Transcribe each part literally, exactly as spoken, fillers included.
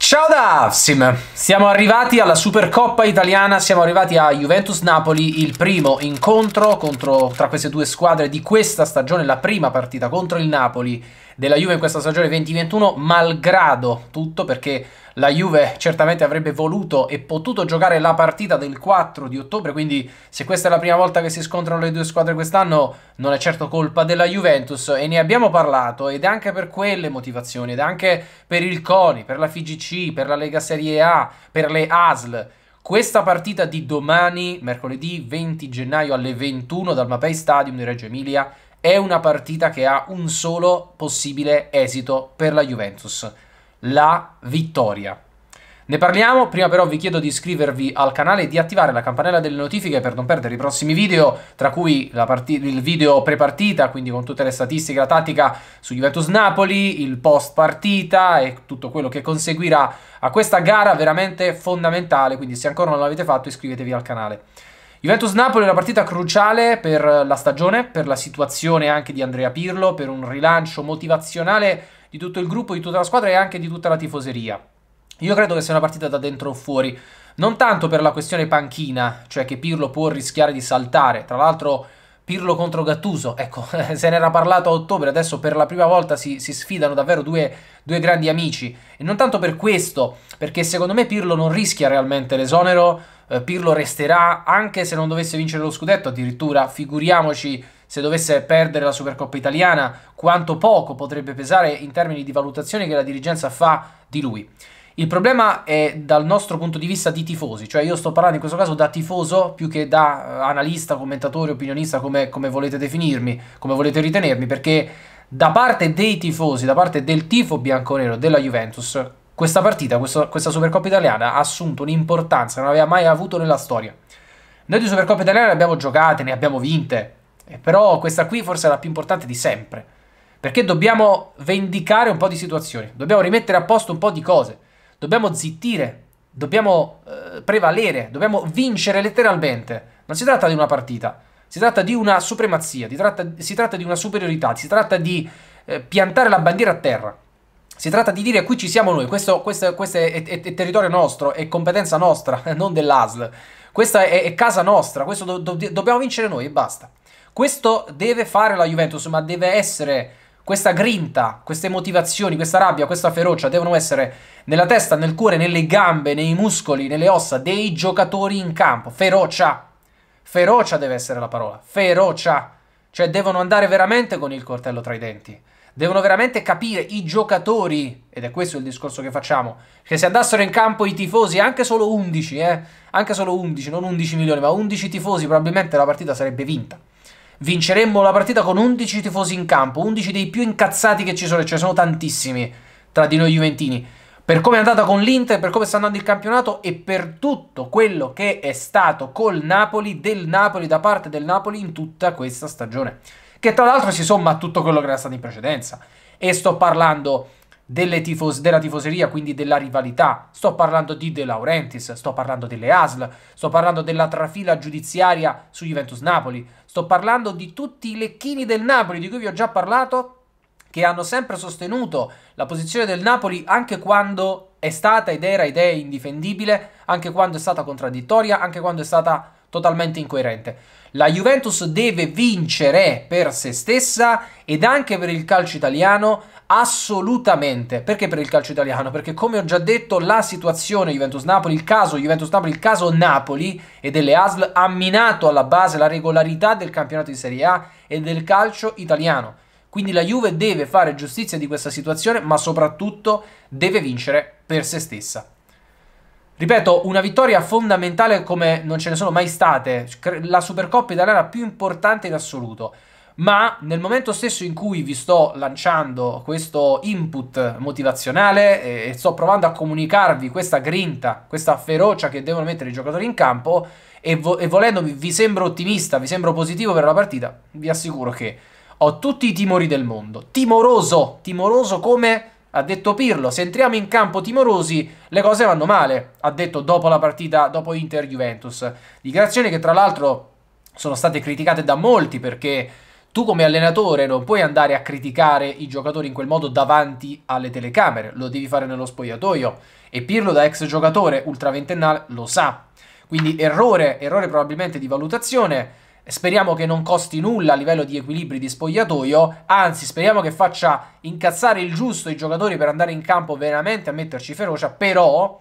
Ciao da Avsim! Siamo arrivati alla Supercoppa Italiana, siamo arrivati a Juventus-Napoli, il primo incontro contro, tra queste due squadre di questa stagione, la prima partita contro il Napoli della Juve in questa stagione venti ventuno, malgrado tutto, perché la Juve certamente avrebbe voluto e potuto giocare la partita del quattro di ottobre, quindi se questa è la prima volta che si scontrano le due squadre quest'anno non è certo colpa della Juventus, e ne abbiamo parlato, ed è anche per quelle motivazioni, ed è anche per il CONI, per la F I G C, per la Lega Serie A, per le A S L. Questa partita di domani, mercoledì venti gennaio alle ventuno dal MAPEI Stadium di Reggio Emilia, è una partita che ha un solo possibile esito per la Juventus: la vittoria. Ne parliamo, prima però vi chiedo di iscrivervi al canale e di attivare la campanella delle notifiche per non perdere i prossimi video, tra cui la il video pre-partita, quindi con tutte le statistiche, la tattica su Juventus-Napoli, il post-partita e tutto quello che conseguirà a questa gara veramente fondamentale, quindi se ancora non l'avete fatto iscrivetevi al canale. Juventus-Napoli è una partita cruciale per la stagione, per la situazione anche di Andrea Pirlo, per un rilancio motivazionale di tutto il gruppo, di tutta la squadra e anche di tutta la tifoseria. Io credo che sia una partita da dentro o fuori, non tanto per la questione panchina, cioè che Pirlo può rischiare di saltare, tra l'altro Pirlo contro Gattuso, ecco, se n'era parlato a ottobre, adesso per la prima volta si, si sfidano davvero due, due grandi amici, e non tanto per questo, perché secondo me Pirlo non rischia realmente l'esonero. Pirlo resterà anche se non dovesse vincere lo scudetto, addirittura figuriamoci se dovesse perdere la Supercoppa Italiana, quanto poco potrebbe pesare in termini di valutazione che la dirigenza fa di lui. Il problema è dal nostro punto di vista di tifosi, cioè io sto parlando in questo caso da tifoso più che da analista, commentatore, opinionista, come, come volete definirmi, come volete ritenermi, perché da parte dei tifosi, da parte del tifo bianconero della Juventus, questa partita, questa, questa Supercoppa Italiana ha assunto un'importanza che non aveva mai avuto nella storia. Noi di Supercoppa Italiana ne abbiamo giocate, ne abbiamo vinte, però questa qui forse è la più importante di sempre, perché dobbiamo vendicare un po' di situazioni, dobbiamo rimettere a posto un po' di cose, dobbiamo zittire, dobbiamo eh, prevalere, dobbiamo vincere letteralmente. Non si tratta di una partita, si tratta di una supremazia, si tratta, si tratta di una superiorità, si tratta di eh, piantare la bandiera a terra. Si tratta di dire: qui ci siamo noi, questo, questo, questo è, è, è territorio nostro, è competenza nostra, non dell'A S L. Questa è, è casa nostra, questo do, do, dobbiamo vincere noi e basta. Questo deve fare la Juventus, ma deve essere questa grinta, queste motivazioni, questa rabbia, questa ferocia devono essere nella testa, nel cuore, nelle gambe, nei muscoli, nelle ossa dei giocatori in campo. Ferocia, ferocia deve essere la parola, ferocia. Cioè devono andare veramente con il coltello tra i denti. Devono veramente capire i giocatori, ed è questo il discorso che facciamo, che se andassero in campo i tifosi, anche solo undici, eh, anche solo undici, non undici milioni, ma undici tifosi, probabilmente la partita sarebbe vinta. Vinceremmo la partita con undici tifosi in campo, undici dei più incazzati che ci sono, e ce ne sono tantissimi tra di noi juventini, per come è andata con l'Inter, per come sta andando il campionato e per tutto quello che è stato col Napoli, del Napoli, da parte del Napoli in tutta questa stagione, che tra l'altro si somma a tutto quello che era stato in precedenza. E sto parlando delle tifos- della tifoseria, quindi della rivalità, sto parlando di De Laurentiis, sto parlando delle A S L, sto parlando della trafila giudiziaria su Juventus-Napoli, sto parlando di tutti i lecchini del Napoli di cui vi ho già parlato, che hanno sempre sostenuto la posizione del Napoli anche quando è stata ed era ed è indifendibile, anche quando è stata contraddittoria, anche quando è stata totalmente incoerente. La Juventus deve vincere per se stessa ed anche per il calcio italiano, assolutamente. Perché per il calcio italiano? Perché, come ho già detto, la situazione Juventus-Napoli, il caso Juventus-Napoli, il caso Napoli e delle A S L ha minato alla base la regolarità del campionato di Serie A e del calcio italiano. Quindi la Juve deve fare giustizia di questa situazione, ma soprattutto deve vincere per se stessa. Ripeto, una vittoria fondamentale come non ce ne sono mai state, la Supercoppa Italiana più importante in assoluto, ma nel momento stesso in cui vi sto lanciando questo input motivazionale e sto provando a comunicarvi questa grinta, questa ferocia che devono mettere i giocatori in campo, e, vo e volendo vi sembro ottimista, vi sembro positivo per la partita, vi assicuro che ho tutti i timori del mondo, timoroso, timoroso come... ha detto Pirlo, se entriamo in campo timorosi le cose vanno male, ha detto dopo la partita, dopo Inter-Juventus. Dichiarazioni che tra l'altro sono state criticate da molti, perché Tu come allenatore non puoi andare a criticare i giocatori in quel modo davanti alle telecamere, lo devi fare nello spogliatoio, e Pirlo da ex giocatore ultraventennale lo sa. Quindi errore, errore probabilmente di valutazione, speriamo che non costi nulla a livello di equilibri di spogliatoio, anzi speriamo che faccia incazzare il giusto i giocatori per andare in campo veramente a metterci ferocia, però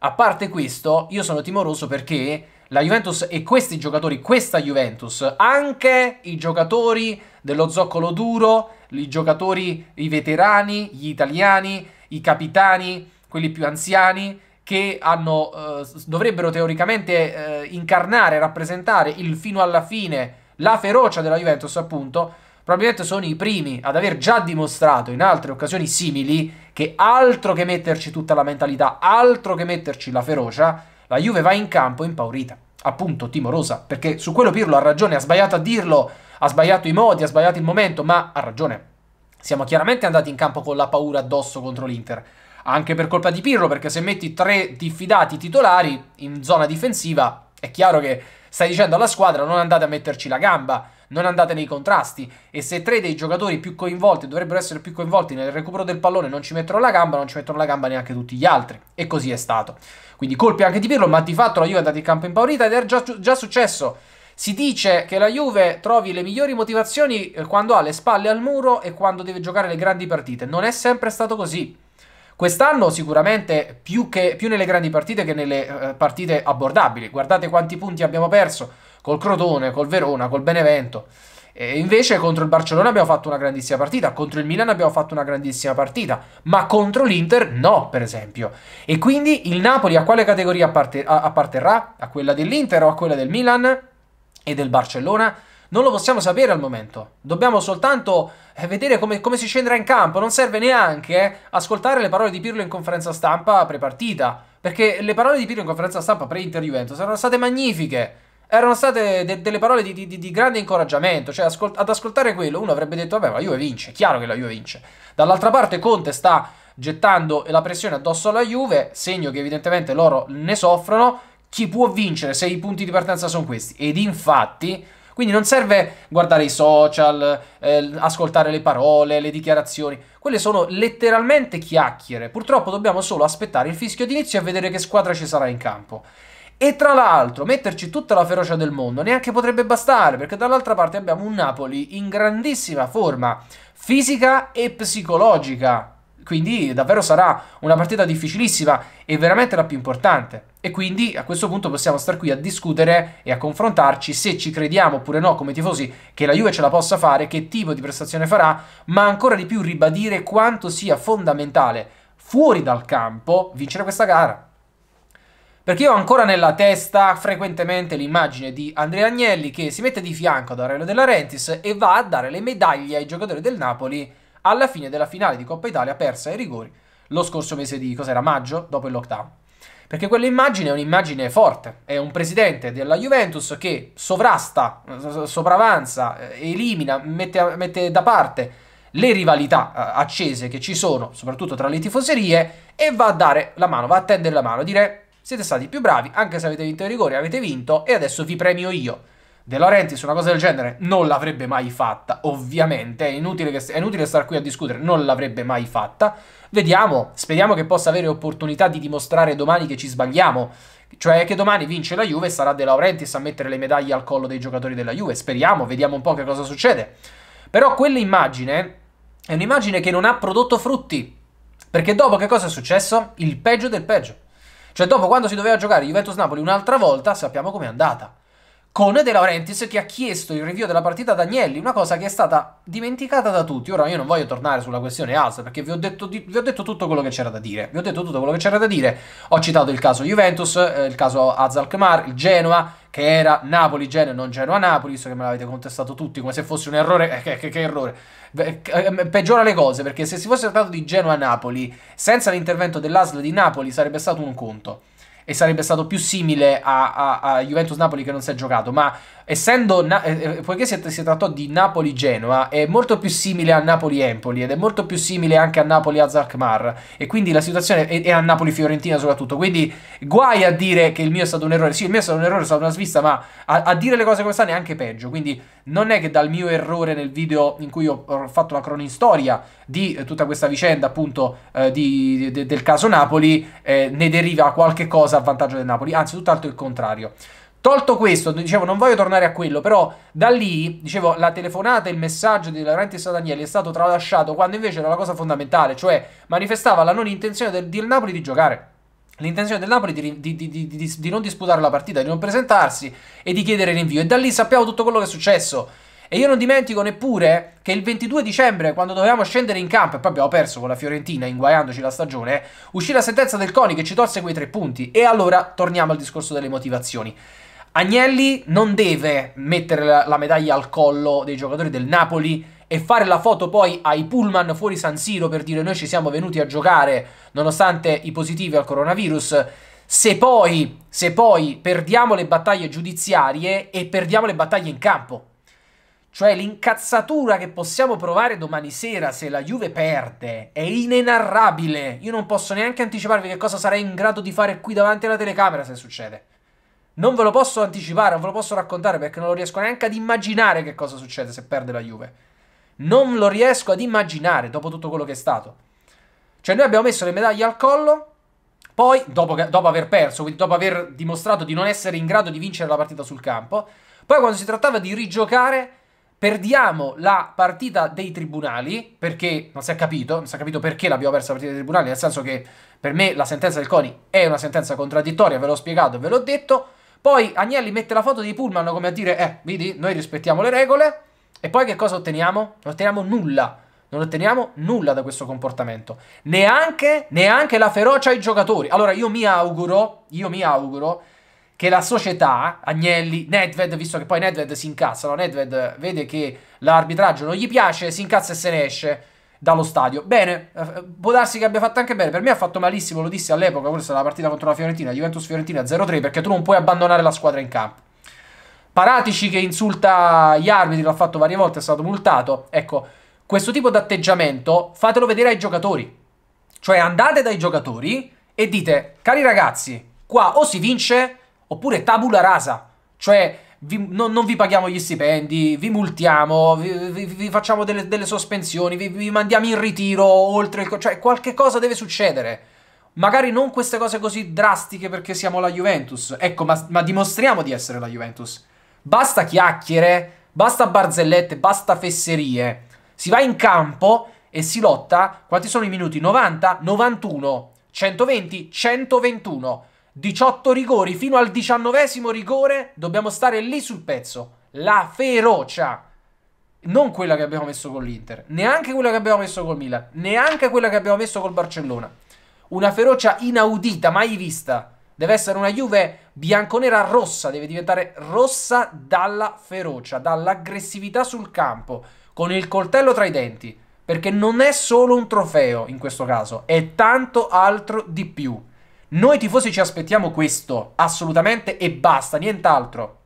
a parte questo io sono timoroso perché la Juventus e questi giocatori, questa Juventus, anche i giocatori dello zoccolo duro, i giocatori, i veterani, gli italiani, i capitani, quelli più anziani, che hanno, eh, dovrebbero teoricamente eh, incarnare, rappresentare il fino alla fine la ferocia della Juventus appunto, probabilmente sono i primi ad aver già dimostrato in altre occasioni simili che altro che metterci tutta la mentalità, altro che metterci la ferocia, la Juve va in campo impaurita, appunto timorosa, perché su quello Pirlo ha ragione, ha sbagliato a dirlo, ha sbagliato i modi, ha sbagliato il momento, ma ha ragione. Siamo chiaramente andati in campo con la paura addosso contro l'Inter, anche per colpa di Pirlo, perché se metti tre diffidati titolari in zona difensiva, è chiaro che stai dicendo alla squadra non andate a metterci la gamba, non andate nei contrasti, e se tre dei giocatori più coinvolti dovrebbero essere più coinvolti nel recupero del pallone non ci mettono la gamba, non ci mettono la gamba neanche tutti gli altri, e così è stato. Quindi colpi anche di Pirlo, ma di fatto la Juve è andata in campo impaurita ed è già, già successo. Si dice che la Juve trovi le migliori motivazioni quando ha le spalle al muro e quando deve giocare le grandi partite, non è sempre stato così. Quest'anno sicuramente più, che, più nelle grandi partite che nelle eh, partite abbordabili. Guardate quanti punti abbiamo perso col Crotone, col Verona, col Benevento. E invece contro il Barcellona abbiamo fatto una grandissima partita, contro il Milan abbiamo fatto una grandissima partita, ma contro l'Inter no, per esempio. E quindi il Napoli a quale categoria apparte, a, apparterrà? A quella dell'Inter o a quella del Milan e del Barcellona? Non lo possiamo sapere al momento, dobbiamo soltanto vedere come, come si scenderà in campo, non serve neanche ascoltare le parole di Pirlo in conferenza stampa pre-partita, perché le parole di Pirlo in conferenza stampa pre-Inter Juventus erano state magnifiche, erano state de delle parole di, di, di grande incoraggiamento, cioè ascol ad ascoltare quello uno avrebbe detto vabbè la Juve vince, è chiaro che la Juve vince, dall'altra parte Conte sta gettando la pressione addosso alla Juve, segno che evidentemente loro ne soffrono, chi può vincere se i punti di partenza sono questi, ed infatti... Quindi non serve guardare i social, eh, ascoltare le parole, le dichiarazioni. Quelle sono letteralmente chiacchiere. Purtroppo dobbiamo solo aspettare il fischio d'inizio e vedere che squadra ci sarà in campo. E tra l'altro metterci tutta la ferocia del mondo neanche potrebbe bastare, perché dall'altra parte abbiamo un Napoli in grandissima forma fisica e psicologica. Quindi davvero sarà una partita difficilissima e veramente la più importante. E quindi a questo punto possiamo star qui a discutere e a confrontarci se ci crediamo oppure no come tifosi che la Juve ce la possa fare, che tipo di prestazione farà, ma ancora di più ribadire quanto sia fondamentale fuori dal campo vincere questa gara. Perché io ho ancora nella testa frequentemente l'immagine di Andrea Agnelli che si mette di fianco ad Aurelio De Laurentiis e va a dare le medaglie ai giocatori del Napoli alla fine della finale di Coppa Italia persa ai rigori lo scorso mese di, cos'era, maggio, dopo il lockdown. Perché quell'immagine è un'immagine forte, è un presidente della Juventus che sovrasta, sopravanza, elimina, mette, mette da parte le rivalità accese che ci sono, soprattutto tra le tifoserie, e va a dare la mano, va a tendere la mano, a dire siete stati più bravi, anche se avete vinto i rigori, avete vinto e adesso vi premio io. De Laurentiis una cosa del genere non l'avrebbe mai fatta, ovviamente, è inutile, che, è inutile star qui a discutere, non l'avrebbe mai fatta. Vediamo, speriamo che possa avere opportunità di dimostrare domani che ci sbagliamo, cioè che domani vince la Juve e sarà De Laurentiis a mettere le medaglie al collo dei giocatori della Juve, speriamo, vediamo un po' che cosa succede. Però quell'immagine è un'immagine che non ha prodotto frutti, perché dopo che cosa è successo? Il peggio del peggio. Cioè dopo quando si doveva giocare Juventus-Napoli un'altra volta sappiamo com'è andata. Con De Laurentiis che ha chiesto il review della partita ad Agnelli, una cosa che è stata dimenticata da tutti. Ora io non voglio tornare sulla questione A S L perché vi ho detto, vi ho detto tutto quello che c'era da dire. Vi ho detto tutto quello che c'era da dire. Ho citato il caso Juventus, eh, il caso Azalkmar, il Genoa, che era Napoli-Genoa e non Genoa-Napoli, so che me l'avete contestato tutti come se fosse un errore. Eh, che, che, che errore. Beh, eh, peggiora le cose, perché se si fosse trattato di Genoa-Napoli, senza l'intervento dell'A S L di Napoli sarebbe stato un conto. E sarebbe stato più simile a, a, a Juventus Napoli che non si è giocato, ma essendo eh, poiché si, si trattò di Napoli-Genoa, è molto più simile a Napoli-Empoli ed è molto più simile anche a Napoli-Azalkmaar, e quindi la situazione è, è a Napoli-Fiorentina soprattutto, quindi guai a dire che il mio è stato un errore. Sì, il mio è stato un errore, è stata una svista, ma a, a dire le cose come stanno è anche peggio, quindi non è che dal mio errore nel video in cui ho, ho fatto una cronistoria di eh, tutta questa vicenda appunto eh, di, de, del caso Napoli eh, ne deriva qualche cosa a vantaggio del Napoli, anzi tutt'altro il contrario. Tolto questo, dicevo, non voglio tornare a quello, però da lì, dicevo, la telefonata, il messaggio di De Laurentiis ad Agnelli è stato tralasciato quando invece era la cosa fondamentale, cioè manifestava la non intenzione del, del Napoli di giocare. L'intenzione del Napoli di, di, di, di, di, di non disputare la partita, di non presentarsi e di chiedere rinvio. E da lì sappiamo tutto quello che è successo. E io non dimentico neppure che il ventidue dicembre, quando dovevamo scendere in campo, e poi abbiamo perso con la Fiorentina, inguaiandoci la stagione, uscì la sentenza del CONI che ci tolse quei tre punti. E allora torniamo al discorso delle motivazioni. Agnelli non deve mettere la, la medaglia al collo dei giocatori del Napoli e fare la foto poi ai pullman fuori San Siro per dire noi ci siamo venuti a giocare nonostante i positivi al coronavirus, se poi, se poi perdiamo le battaglie giudiziarie e perdiamo le battaglie in campo. Cioè l'incazzatura che possiamo provare domani sera se la Juve perde è inenarrabile. Io non posso neanche anticiparvi che cosa sarei in grado di fare qui davanti alla telecamera se succede. Non ve lo posso anticipare, non ve lo posso raccontare perché non lo riesco neanche ad immaginare che cosa succede se perde la Juve. Non lo riesco ad immaginare dopo tutto quello che è stato. Cioè noi abbiamo messo le medaglie al collo, poi dopo, che, dopo aver perso, quindi dopo aver dimostrato di non essere in grado di vincere la partita sul campo, poi quando si trattava di rigiocare perdiamo la partita dei tribunali, perché non si è capito, non si è capito perché l'abbiamo persa la partita dei tribunali, nel senso che per me la sentenza del CONI è una sentenza contraddittoria, ve l'ho spiegato e ve l'ho detto. Poi Agnelli mette la foto dei pullman come a dire, eh, vedi, noi rispettiamo le regole, e poi che cosa otteniamo? Non otteniamo nulla, non otteniamo nulla da questo comportamento, neanche, neanche la ferocia ai giocatori. Allora io mi auguro, io mi auguro che la società, Agnelli, Nedved, visto che poi Nedved si incazza, no? Nedved vede che l'arbitraggio non gli piace, si incazza e se ne esce dallo stadio. Bene, può darsi che abbia fatto anche bene. Per me ha fatto malissimo, lo dissi all'epoca, questa è la partita contro la Fiorentina, Juventus-Fiorentina zero tre, perché tu non puoi abbandonare la squadra in campo. Paratici che insulta gli arbitri, l'ha fatto varie volte, è stato multato. Ecco, questo tipo di atteggiamento fatelo vedere ai giocatori. Cioè andate dai giocatori e dite, cari ragazzi, qua o si vince oppure tabula rasa, cioè... Vi, non, non vi paghiamo gli stipendi, vi multiamo, vi, vi, vi facciamo delle, delle sospensioni, vi, vi mandiamo in ritiro oltre il... Cioè qualche cosa deve succedere, magari non queste cose così drastiche perché siamo la Juventus. Ecco, ma, ma dimostriamo di essere la Juventus. Basta chiacchiere, basta barzellette, basta fesserie. Si va in campo e si lotta. Quanti sono i minuti? novanta, novantuno, centoventi, centoventuno. diciotto rigori, fino al diciannovesimo rigore dobbiamo stare lì sul pezzo. La ferocia, non quella che abbiamo messo con l'Inter, neanche quella che abbiamo messo col Milan, neanche quella che abbiamo messo col Barcellona. Una ferocia inaudita, mai vista. Deve essere una Juve bianconera rossa, deve diventare rossa dalla ferocia, dall'aggressività sul campo, con il coltello tra i denti, perché non è solo un trofeo in questo caso, è tanto altro di più. Noi tifosi ci aspettiamo questo, assolutamente, e basta, nient'altro.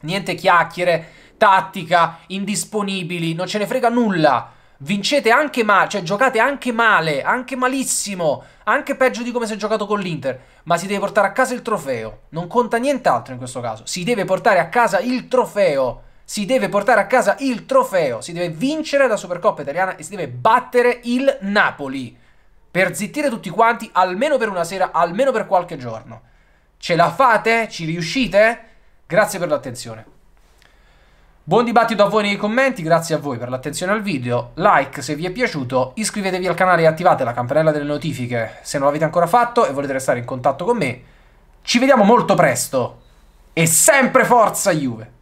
Niente chiacchiere, tattica, indisponibili, non ce ne frega nulla. Vincete anche male, cioè giocate anche male, anche malissimo, anche peggio di come si è giocato con l'Inter, ma si deve portare a casa il trofeo, non conta nient'altro in questo caso. Si deve portare a casa il trofeo, si deve portare a casa il trofeo, si deve vincere la Supercoppa Italiana e si deve battere il Napoli. Per zittire tutti quanti, almeno per una sera, almeno per qualche giorno. Ce la fate? Ci riuscite? Grazie per l'attenzione. Buon dibattito a voi nei commenti, grazie a voi per l'attenzione al video. Like se vi è piaciuto, iscrivetevi al canale e attivate la campanella delle notifiche se non l'avete ancora fatto e volete restare in contatto con me. Ci vediamo molto presto e sempre forza Juve!